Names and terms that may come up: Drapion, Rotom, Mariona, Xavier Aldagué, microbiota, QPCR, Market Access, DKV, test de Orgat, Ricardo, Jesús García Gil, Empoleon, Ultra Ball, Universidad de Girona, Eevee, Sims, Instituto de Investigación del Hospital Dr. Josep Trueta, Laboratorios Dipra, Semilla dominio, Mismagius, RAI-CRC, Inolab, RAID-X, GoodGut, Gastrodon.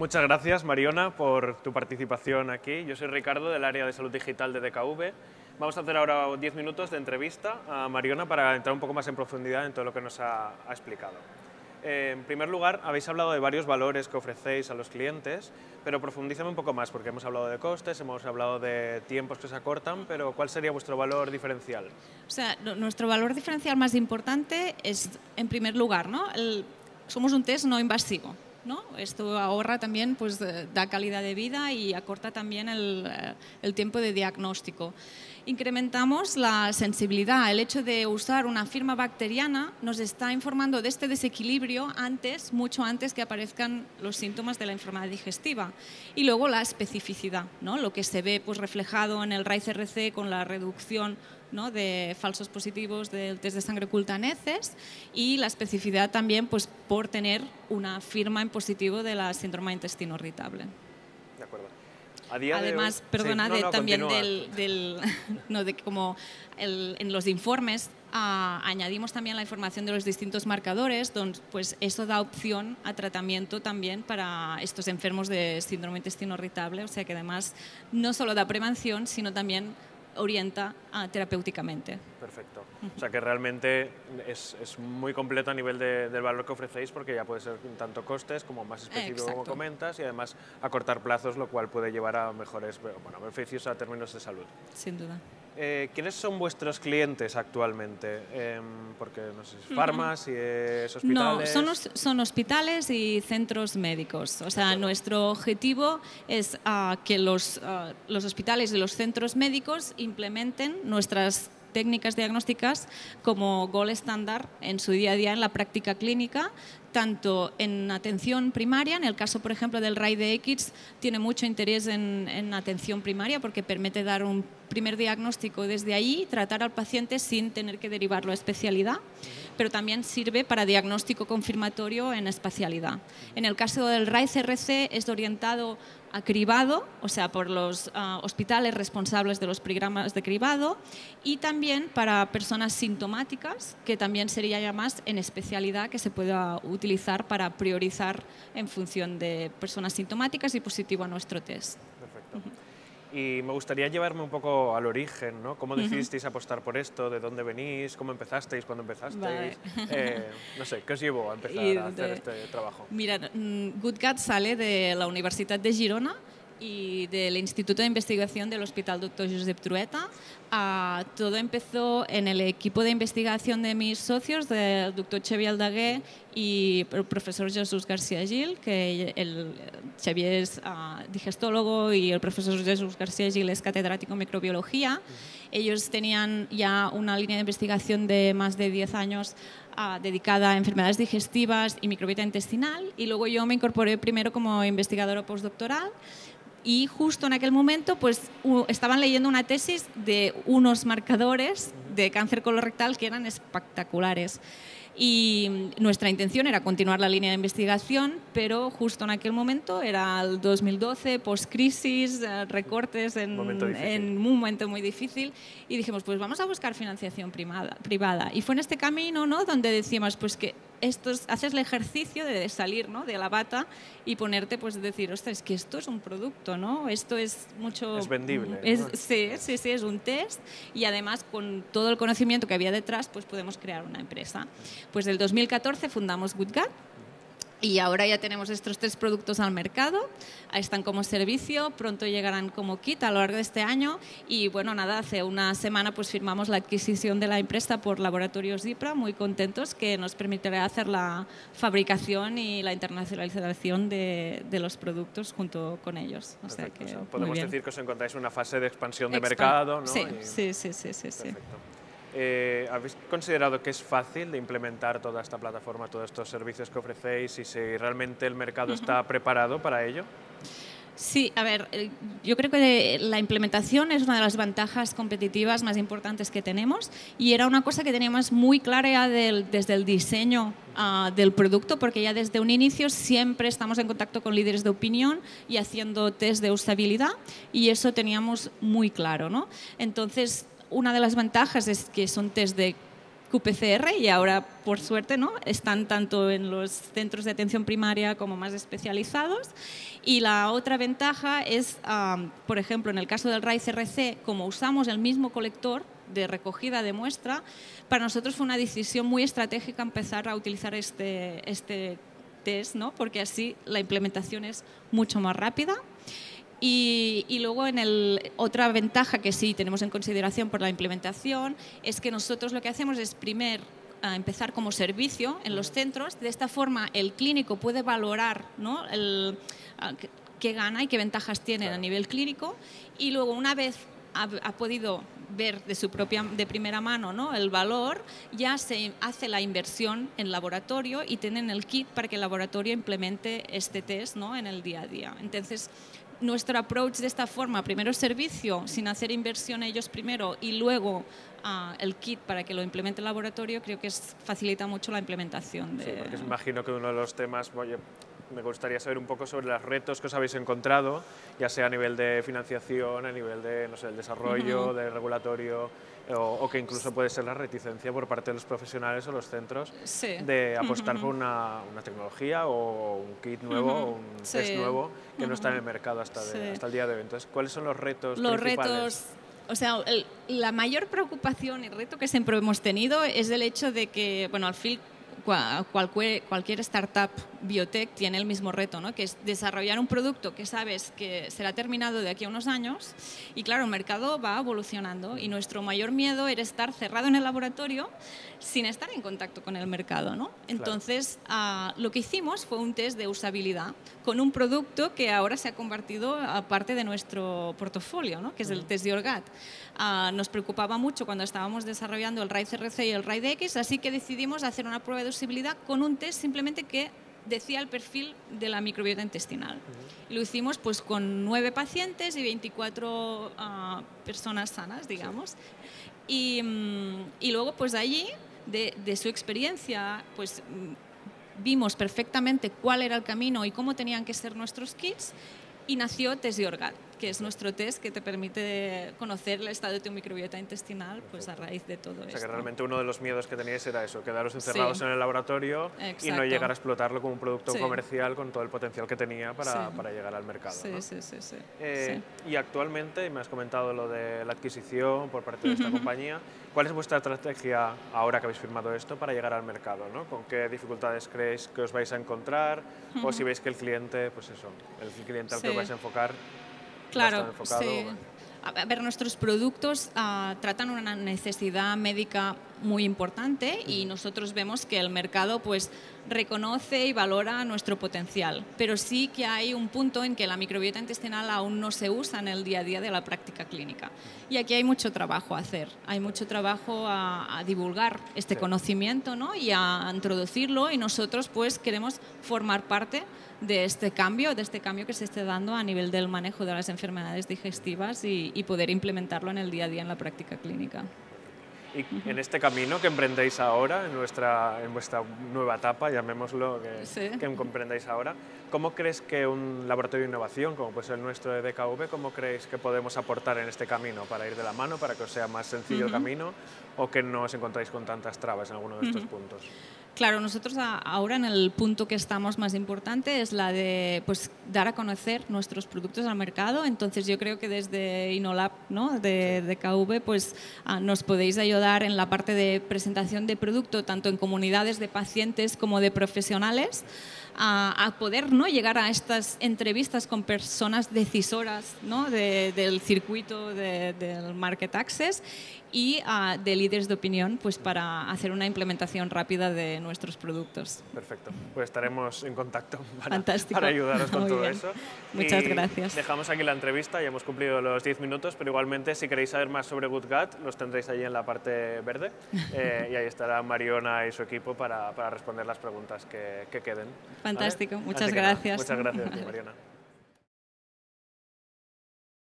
Muchas gracias, Mariona, por tu participación aquí. Yo soy Ricardo, del área de salud digital de DKV. Vamos a hacer ahora 10 minutos de entrevista a Mariona para entrar un poco más en profundidad en todo lo que nos ha explicado. En primer lugar, habéis hablado de varios valores que ofrecéis a los clientes, pero profundízame un poco más, porque hemos hablado de costes, hemos hablado de tiempos que se acortan, pero ¿cuál sería vuestro valor diferencial? O sea, nuestro valor diferencial más importante es, en primer lugar, ¿no? Somos un test no invasivo, ¿no? Esto ahorra también, pues, da calidad de vida y acorta también el tiempo de diagnóstico. Incrementamos la sensibilidad. El hecho de usar una firma bacteriana nos está informando de este desequilibrio antes, mucho antes que aparezcan los síntomas de la enfermedad digestiva. Y luego la especificidad, ¿no? Lo que se ve, pues, reflejado en el RAI-CRC con la reducción, ¿no?, de falsos positivos del test de sangre oculta en heces, y la especificidad también, pues, por tener una firma en positivo de la síndrome de intestino irritable. De acuerdo. Además, perdona, sí, también en los informes añadimos también la información de los distintos marcadores, donde, pues, eso da opción a tratamiento también para estos enfermos de síndrome intestino irritable, o sea que además no solo da prevención, sino también orienta terapéuticamente. Perfecto. O sea que realmente es muy completo a nivel del valor que ofrecéis, porque ya puede ser tanto costes como más específico, como comentas, y además acortar plazos, lo cual puede llevar a mejores beneficios a términos de salud. Sin duda. ¿Quiénes son vuestros clientes actualmente? Porque no sé, farmas, si es hospitales... No, son hospitales y centros médicos. O sea, claro, nuestro objetivo es que los hospitales y los centros médicos implementen nuestras técnicas diagnósticas como gold estándar en su día a día en la práctica clínica, tanto en atención primaria, en el caso, por ejemplo, del RAID-X, tiene mucho interés en atención primaria porque permite dar un primer diagnóstico desde ahí, tratar al paciente sin tener que derivarlo a especialidad, pero también sirve para diagnóstico confirmatorio en especialidad. En el caso del RAI-CRC es orientado a cribado, o sea, por los hospitales responsables de los programas de cribado, y también para personas sintomáticas, que también sería ya más en especialidad que se pueda utilizar para priorizar en función de personas sintomáticas y positivo a nuestro test. Perfecto. Y me gustaría llevarme un poco al origen, ¿no? ¿Cómo decidisteis apostar por esto? ¿De dónde venís? ¿Cómo empezasteis? ¿Cuándo empezasteis? Vale. No sé, ¿qué os llevó a empezar a hacer este trabajo? Mira, GoodGut sale de la Universidad de Girona y del Instituto de Investigación del Hospital Dr. Josep Trueta. Todo empezó en el equipo de investigación de mis socios, del Dr. Xavier Aldagué y el profesor Jesús García Gil, que el Xavier es digestólogo y el profesor Jesús García Gil es catedrático en microbiología. Ellos tenían ya una línea de investigación de más de 10 años dedicada a enfermedades digestivas y microbiota intestinal, y luego yo me incorporé primero como investigadora postdoctoral. Y justo en aquel momento, pues, estaban leyendo una tesis de unos marcadores de cáncer colorectal que eran espectaculares. Y nuestra intención era continuar la línea de investigación, pero justo en aquel momento, era el 2012, post-crisis, recortes en un momento muy difícil, y dijimos, pues vamos a buscar financiación privada. Y fue en este camino, ¿no?, donde decíamos, pues, que haces el ejercicio de salir, ¿no?, de la bata y ponerte, pues, decir, ostras, es que esto es un producto, ¿no? Esto es mucho... Es vendible, ¿no? Sí, es un test, y además con todo el conocimiento que había detrás, pues podemos crear una empresa. Pues del 2014 fundamos GoodGut y ahora ya tenemos estos 3 productos al mercado, están como servicio, pronto llegarán como kit a lo largo de este año, y bueno, nada, hace una semana, pues, firmamos la adquisición de la empresa por Laboratorios Dipra, muy contentos, que nos permitirá hacer la fabricación y la internacionalización de los productos junto con ellos. O sea que, podemos decir que os encontráis en una fase de expansión de mercado, ¿no? Sí. Perfecto. ¿Habéis considerado que es fácil de implementar toda esta plataforma, todos estos servicios que ofrecéis, y si realmente el mercado está preparado para ello? Sí, a ver, yo creo que la implementación es una de las ventajas competitivas más importantes que tenemos, y era una cosa que teníamos muy clara ya desde el diseño del producto, porque ya desde un inicio siempre estamos en contacto con líderes de opinión y haciendo test de usabilidad, y eso teníamos muy claro, ¿no? Entonces, una de las ventajas es que son test de QPCR, y ahora, por suerte, ¿no?, están tanto en los centros de atención primaria como más especializados. Y la otra ventaja es, por ejemplo, en el caso del RAI-CRC, como usamos el mismo colector de recogida de muestra, para nosotros fue una decisión muy estratégica empezar a utilizar este test, ¿no?, porque así la implementación es mucho más rápida. Y luego, otra ventaja que sí tenemos en consideración por la implementación es que nosotros lo que hacemos es empezar como servicio en los centros. De esta forma el clínico puede valorar, ¿no?, qué gana y qué ventajas tiene a nivel clínico, y luego, una vez ha podido ver de primera mano, ¿no?, el valor, ya se hace la inversión en laboratorio y tienen el kit para que el laboratorio implemente este test, ¿no?, en el día a día. Entonces, nuestro approach de esta forma, primero servicio, sin hacer inversión ellos primero, y luego el kit para que lo implemente el laboratorio, creo que facilita mucho la implementación. Sí, porque imagino que uno de los temas, oye, me gustaría saber un poco sobre los retos que os habéis encontrado, ya sea a nivel de financiación, a nivel de, no sé, el desarrollo, del regulatorio, o que incluso puede ser la reticencia por parte de los profesionales o los centros de apostar por una tecnología o un kit nuevo, o un test nuevo que no está en el mercado hasta el día de hoy. Entonces, ¿cuáles son los retos principales? O sea, la mayor preocupación y reto que siempre hemos tenido es el hecho de que, bueno, al fin cualquier startup biotech tiene el mismo reto, ¿no?, que es desarrollar un producto que sabes que será terminado de aquí a unos años, y claro, el mercado va evolucionando, y nuestro mayor miedo era estar cerrado en el laboratorio sin estar en contacto con el mercado, ¿no? Entonces, lo que hicimos fue un test de usabilidad con un producto que ahora se ha convertido a parte de nuestro portafolio, ¿no?, que es el test de Orgat. Nos preocupaba mucho cuando estábamos desarrollando el RAI-CRC y el RAID-X, así que decidimos hacer una prueba de usabilidad con un test simplemente que decía el perfil de la microbiota intestinal. Lo hicimos, pues, con 9 pacientes y 24 personas sanas, digamos. Y luego, pues, allí, de su experiencia, pues, vimos perfectamente cuál era el camino y cómo tenían que ser nuestros kits, y nació test de Orgat, que es nuestro test que te permite conocer el estado de tu microbiota intestinal, pues, a raíz de todo esto. O sea, que realmente uno de los miedos que teníais era eso, quedaros encerrados en el laboratorio y no llegar a explotarlo como un producto comercial con todo el potencial que tenía para llegar al mercado, ¿no? Y actualmente, y me has comentado lo de la adquisición por parte de esta compañía, ¿cuál es vuestra estrategia ahora que habéis firmado esto para llegar al mercado, ¿no? ¿Con qué dificultades creéis que os vais a encontrar? O si veis que el cliente, pues eso, el cliente al que os vais a enfocar, claro, sí. A ver, nuestros productos tratan una necesidad médica muy importante, y nosotros vemos que el mercado, pues, reconoce y valora nuestro potencial, pero sí que hay un punto en que la microbiota intestinal aún no se usa en el día a día de la práctica clínica, y aquí hay mucho trabajo a hacer, hay mucho trabajo a divulgar este conocimiento, ¿no?, y a introducirlo, y nosotros, pues, queremos formar parte de este cambio que se esté dando a nivel del manejo de las enfermedades digestivas, y poder implementarlo en el día a día en la práctica clínica. Y en este camino que emprendéis ahora, en vuestra nueva etapa, llamémoslo, que emprendéis ahora, ¿cómo crees que un laboratorio de innovación, como puede ser el nuestro de DKV, cómo creéis que podemos aportar en este camino para ir de la mano, para que os sea más sencillo el camino, o que no os encontráis con tantas trabas en alguno de estos puntos? Claro, nosotros ahora en el punto que estamos más importante es la de, pues, dar a conocer nuestros productos al mercado. Entonces, yo creo que desde Inolab, ¿no?, de DKV, pues, nos podéis ayudar en la parte de presentación de producto, tanto en comunidades de pacientes como de profesionales, a poder, ¿no?, llegar a estas entrevistas con personas decisoras, ¿no?, del circuito del Market Access, y de líderes de opinión, pues, para hacer una implementación rápida de nuestros productos. Perfecto, pues estaremos en contacto para ayudaros con todo eso. Muchas gracias. Dejamos aquí la entrevista, ya hemos cumplido los 10 minutos, pero igualmente, si queréis saber más sobre GoodGut, los tendréis allí en la parte verde, y ahí estará Mariona y su equipo para responder las preguntas que queden. Fantástico, ¿vale? Muchas gracias. Muchas gracias, Mariona.